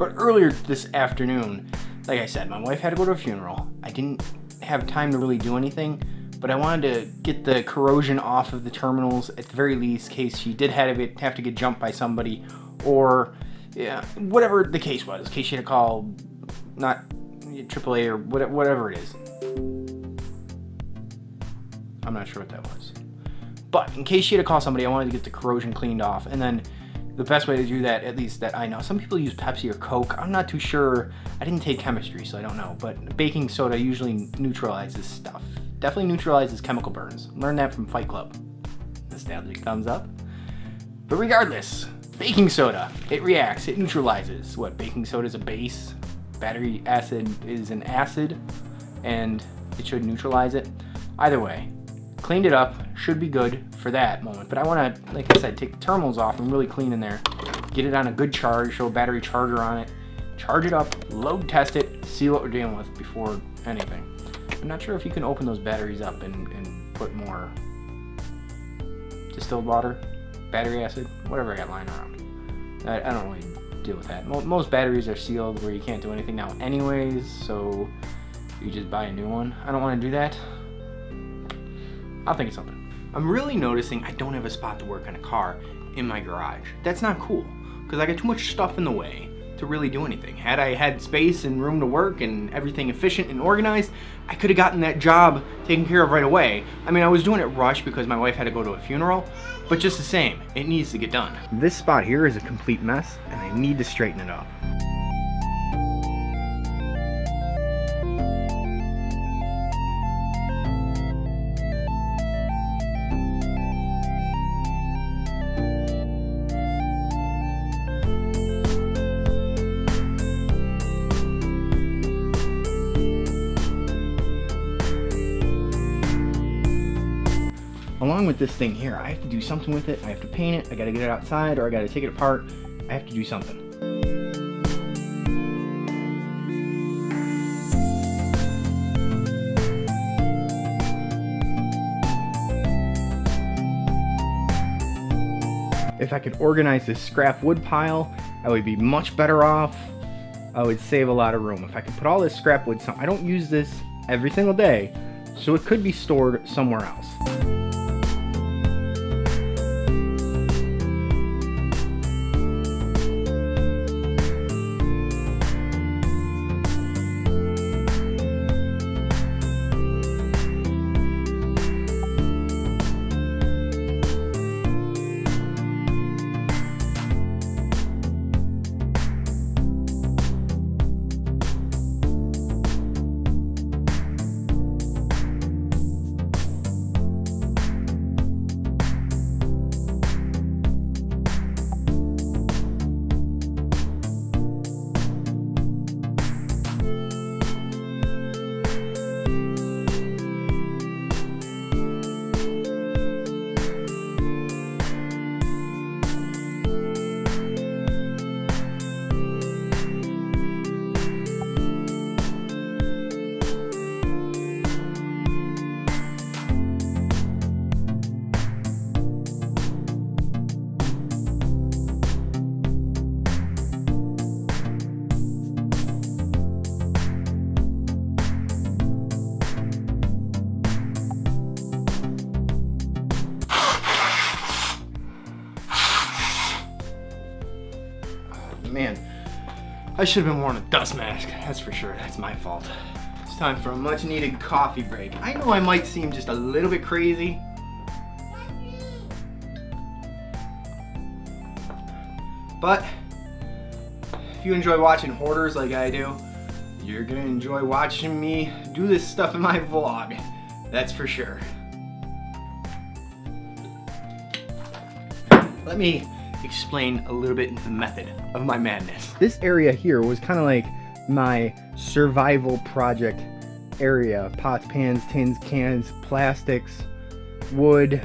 But earlier this afternoon, like I said, my wife had to go to a funeral. I didn't have time to really do anything, but I wanted to get the corrosion off of the terminals at the very least, in case she did have to get jumped by somebody, or yeah, whatever the case was, in case she had to call, not AAA or whatever it is. I'm not sure what that was. But in case she had to call somebody, I wanted to get the corrosion cleaned off. And then the best way to do that, at least that I know, some people use Pepsi or Coke. I'm not too sure. I didn't take chemistry, so I don't know. But baking soda usually neutralizes stuff. Definitely neutralizes chemical burns. Learned that from Fight Club. Nostalgic thumbs up. But regardless, baking soda, it reacts, it neutralizes. What, baking soda is a base, battery acid is an acid, and it should neutralize it. Either way, cleaned it up, should be good for that moment. But I want to, like I said, take the terminals off and really clean in there, get it on a good charge, show a battery charger on it, charge it up, load test it, see what we're dealing with before anything. I'm not sure if you can open those batteries up and put more distilled water, battery acid, whatever I got lying around. I don't really deal with that. Most batteries are sealed where you can't do anything now anyways, so you just buy a new one. I don't want to do that. I'll think of something. I'm really noticing I don't have a spot to work on a car in my garage. That's not cool, because I got too much stuff in the way to really do anything. Had I had space and room to work and everything efficient and organized, I could have gotten that job taken care of right away. I mean, I was doing it rushed because my wife had to go to a funeral, but just the same, it needs to get done. This spot here is a complete mess, and I need to straighten it up. Along with this thing here, I have to do something with it. I have to paint it, I gotta get it outside, or I gotta take it apart. I have to do something. If I could organize this scrap wood pile, I would be much better off. I would save a lot of room. If I could put all this scrap wood, I don't use this every single day, so it could be stored somewhere else. Man, I should have been wearing a dust mask, that's for sure, that's my fault. It's time for a much needed coffee break. I know I might seem just a little bit crazy. But if you enjoy watching hoarders like I do, you're gonna enjoy watching me do this stuff in my vlog, that's for sure. Let me explain a little bit the method of my madness. This area here was kind of like my survival project area. Pots, pans, tins, cans, plastics, wood,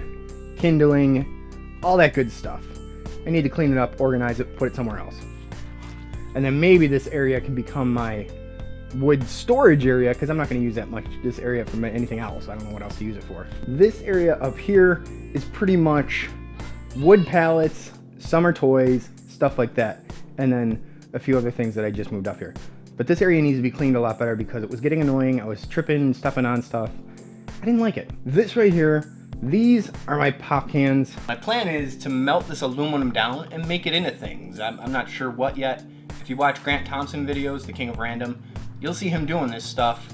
kindling, all that good stuff. I need to clean it up, organize it, put it somewhere else. And then maybe this area can become my wood storage area, because I'm not going to use that much this area for anything else. I don't know what else to use it for. This area up here is pretty much wood pallets, summer toys, stuff like that. And then a few other things that I just moved up here. But this area needs to be cleaned a lot better because it was getting annoying. I was tripping, stepping on stuff. I didn't like it. This right here, these are my pop cans. My plan is to melt this aluminum down and make it into things. I'm not sure what yet. If you watch Grant Thompson videos, The King of Random, you'll see him doing this stuff.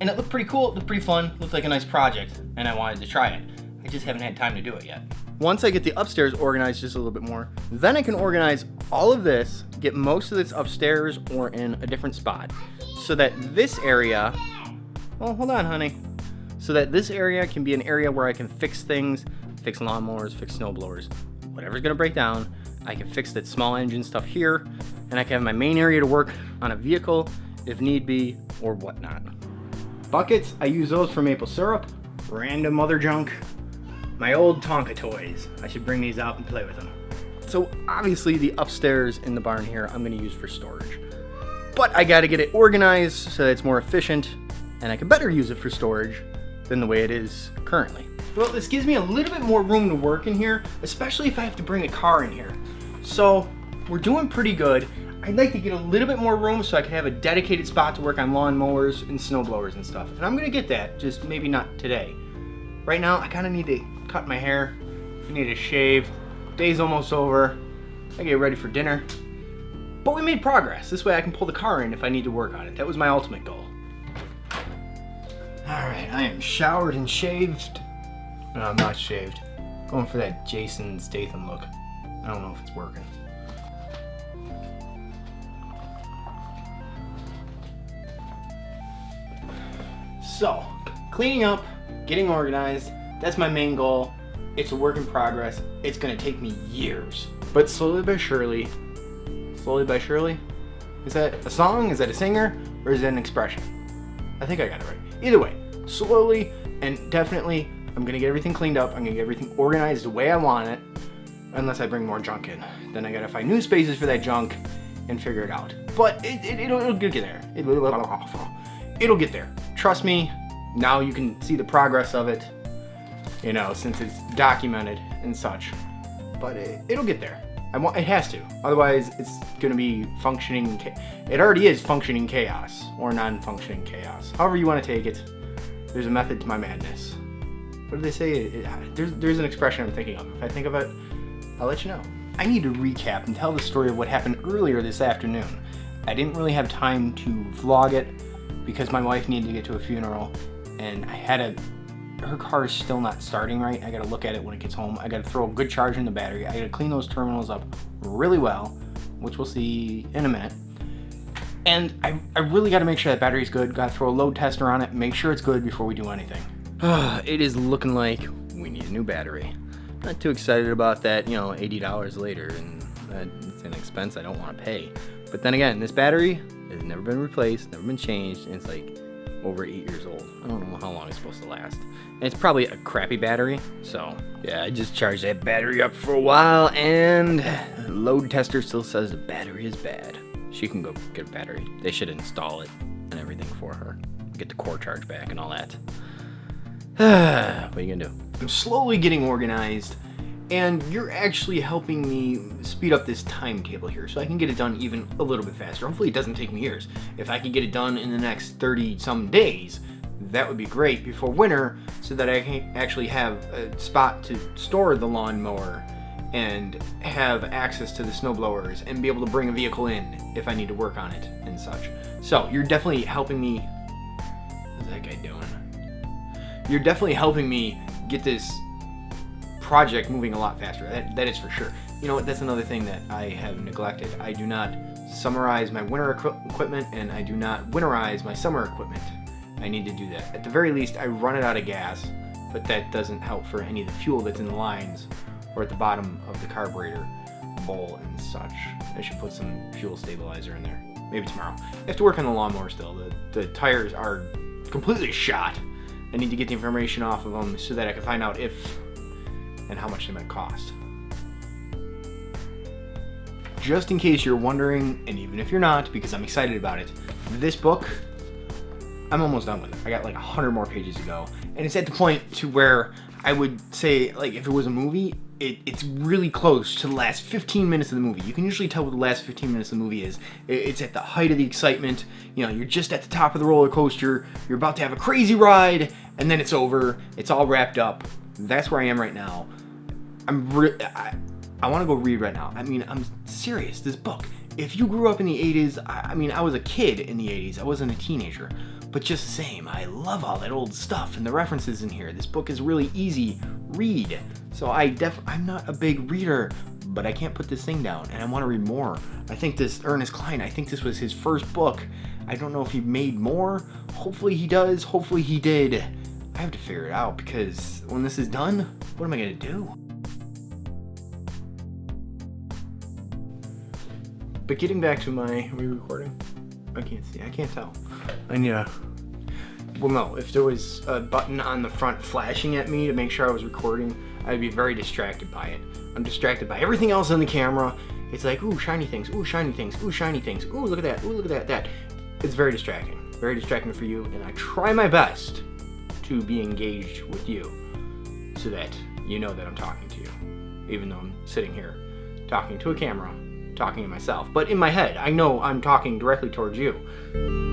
And it looked pretty cool, it looked pretty fun, it looked like a nice project, and I wanted to try it. I just haven't had time to do it yet. Once I get the upstairs organized just a little bit more, then I can organize all of this, get most of this upstairs or in a different spot, so that this area, well, hold on, honey. So that this area can be an area where I can fix things, fix lawnmowers, fix snowblowers, whatever's gonna break down. I can fix that small engine stuff here, and I can have my main area to work on a vehicle if need be or whatnot. Buckets, I use those for maple syrup, random other junk, my old Tonka toys. I should bring these out and play with them. So obviously the upstairs in the barn here I'm gonna use for storage, but I gotta get it organized so that it's more efficient and I can better use it for storage than the way it is currently. Well, this gives me a little bit more room to work in here, especially if I have to bring a car in here. So we're doing pretty good. I'd like to get a little bit more room so I can have a dedicated spot to work on lawnmowers and snowblowers and stuff. And I'm gonna get that, just maybe not today. Right now, I kinda need to cut my hair. I need a shave. Day's almost over. I get ready for dinner. But we made progress. This way I can pull the car in if I need to work on it. That was my ultimate goal. All right, I am showered and shaved. No, I'm not shaved. Going for that Jason Statham look. I don't know if it's working. So, cleaning up, getting organized, that's my main goal. It's a work in progress. It's gonna take me years. But slowly by surely, is that a song? Is that a singer? Or is that an expression? I think I got it right. Either way, slowly and definitely, I'm gonna get everything cleaned up. I'm gonna get everything organized the way I want it, unless I bring more junk in. Then I gotta find new spaces for that junk and figure it out. But it'll get there. It'll get there. Trust me, now you can see the progress of it, you know, since it's documented and such. But it'll get there. It has to. Otherwise, it's gonna be functioning. It already is functioning chaos or non-functioning chaos. However you want to take it. There's a method to my madness. What do they say? There's an expression I'm thinking of. If I think of it, I'll let you know. I need to recap and tell the story of what happened earlier this afternoon. I didn't really have time to vlog it because my wife needed to get to a funeral, and I had her car is still not starting right. I gotta look at it when it gets home. I gotta throw a good charge in the battery. I gotta clean those terminals up really well, which we'll see in a minute. And I really gotta make sure that battery's good. Gotta throw a load tester on it, make sure it's good before we do anything. It is looking like we need a new battery. Not too excited about that, you know, $80 later, and it's an expense I don't wanna pay. But then again, this battery has never been replaced, never been changed, and it's like over 8 years old. I don't know how long it's supposed to last. And it's probably a crappy battery, so yeah, I just charged that battery up for a while, and the load tester still says the battery is bad. She can go get a battery. They should install it and everything for her. Get the core charge back and all that. What are you gonna do? I'm slowly getting organized, and you're actually helping me speed up this timetable here so I can get it done even a little bit faster. Hopefully it doesn't take me years. If I could get it done in the next 30 some days, that would be great before winter so that I can actually have a spot to store the lawnmower and have access to the snowblowers and be able to bring a vehicle in if I need to work on it and such. So you're definitely helping me. What's that guy doing? You're definitely helping me get this project moving a lot faster. That is for sure. You know what? That's another thing that I have neglected. I do not summarize my winter equipment, and I do not winterize my summer equipment. I need to do that. At the very least, I run it out of gas, but that doesn't help for any of the fuel that's in the lines or at the bottom of the carburetor bowl and such. I should put some fuel stabilizer in there. Maybe tomorrow. I have to work on the lawnmower still. The tires are completely shot. I need to get the information off of them so that I can find out if and how much they might cost. Just in case you're wondering, and even if you're not, because I'm excited about it, this book, I'm almost done with it. I got like 100 more pages to go, and it's at the point to where I would say, like, if it was a movie, it's really close to the last 15 minutes of the movie. You can usually tell what the last 15 minutes of the movie is. It's at the height of the excitement. You know, you're just at the top of the roller coaster. You're about to have a crazy ride, and then it's over. It's all wrapped up. That's where I am right now. I want to go read right now. I mean, I'm serious. This book. If you grew up in the 80s, I mean, I was a kid in the 80s. I wasn't a teenager. But just the same, I love all that old stuff and the references in here. This book is really easy read. So I'm not a big reader, but I can't put this thing down, and I want to read more. I think this Ernest Cline, I think this was his first book. I don't know if he made more. Hopefully he does. Hopefully he did. I have to figure it out, because when this is done, what am I going to do? But getting back to my, are we recording? I can't see, I can't tell. I need a, well no, if there was a button on the front flashing at me to make sure I was recording, I'd be very distracted by it. I'm distracted by everything else on the camera. It's like, ooh, shiny things, ooh, shiny things, ooh, shiny things, ooh, look at that, ooh, look at that, that. It's very distracting for you, and I try my best to be engaged with you so that you know that I'm talking to you, even though I'm sitting here talking to a camera, talking to myself, but in my head, I know I'm talking directly towards you.